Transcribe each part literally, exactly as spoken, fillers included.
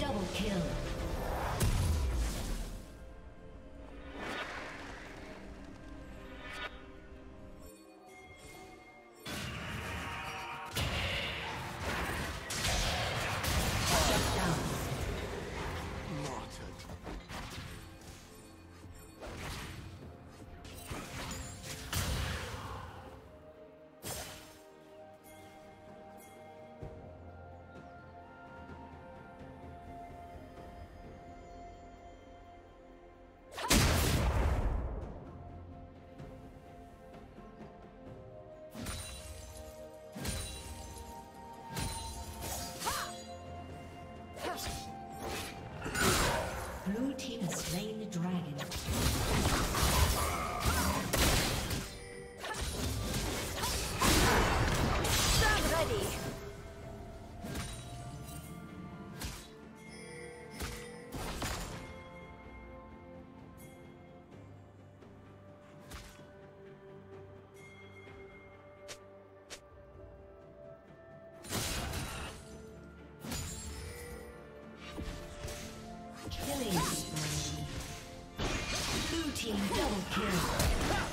Double kill. Killing spree. Blue team double kill. What?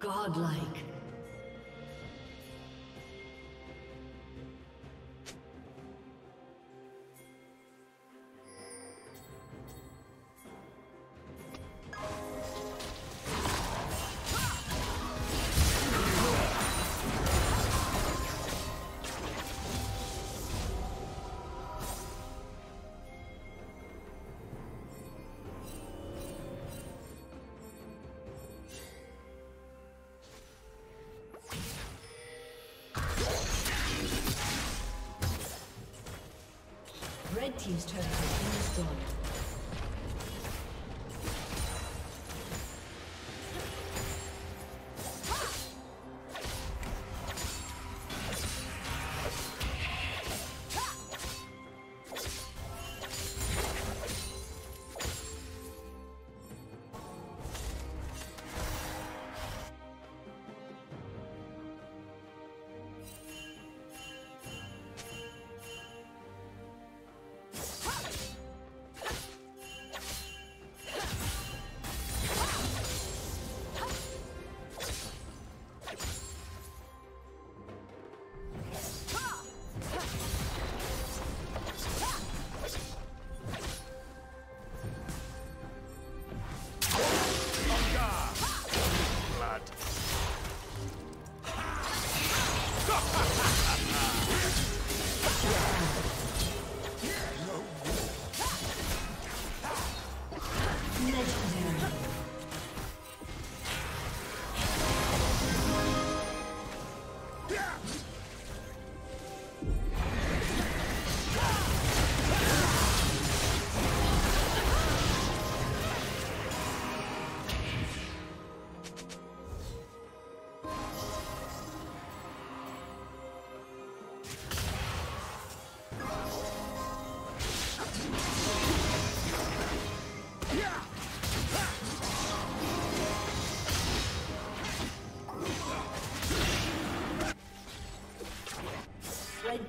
Godlike. Red team's turret has been destroyed.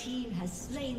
team has slain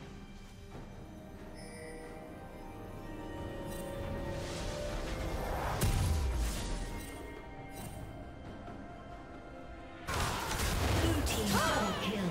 Blue team double kill.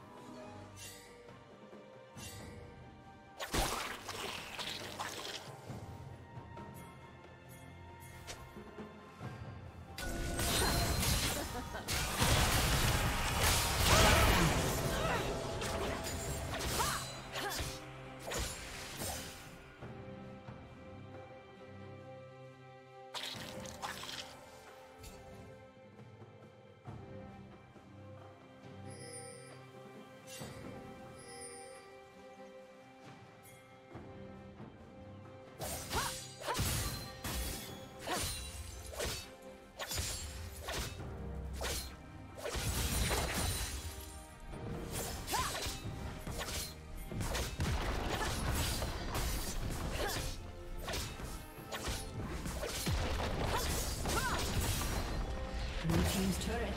His turret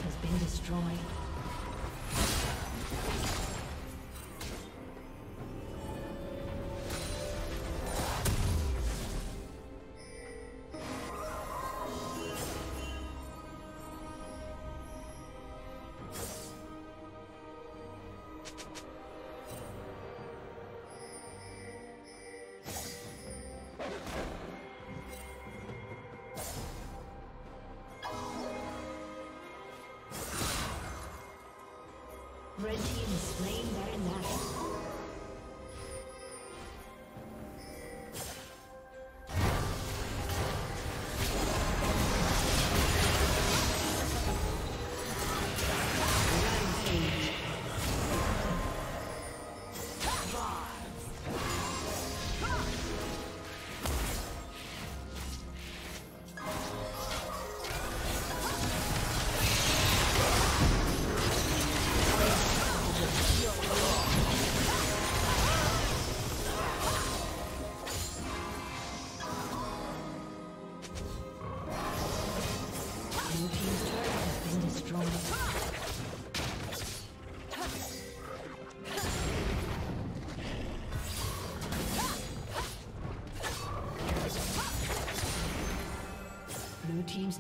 has been destroyed. Red team is slain their national. Blue team's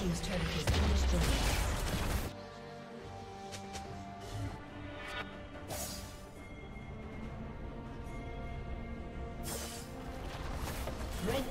team's turret has been destroyed. Red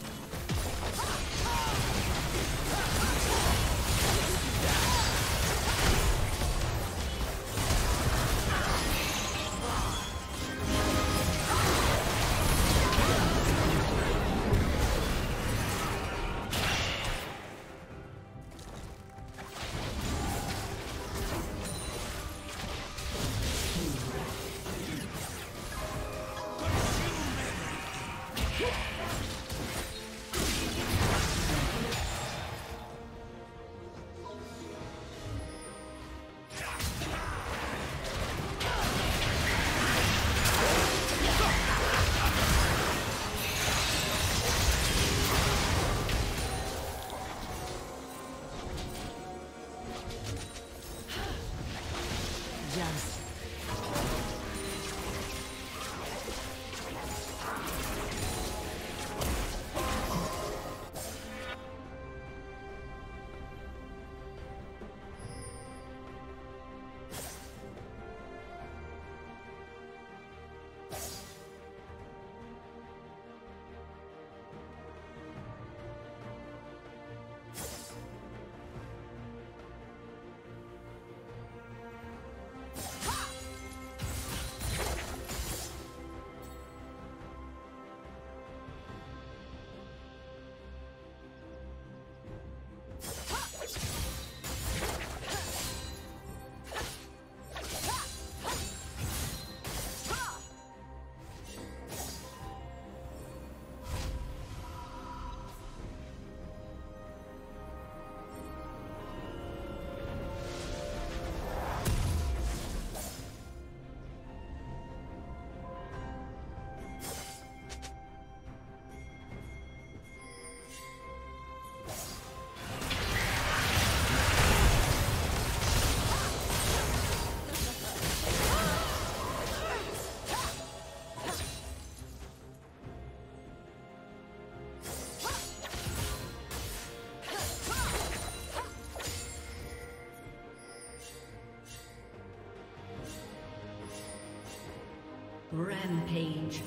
Rampage.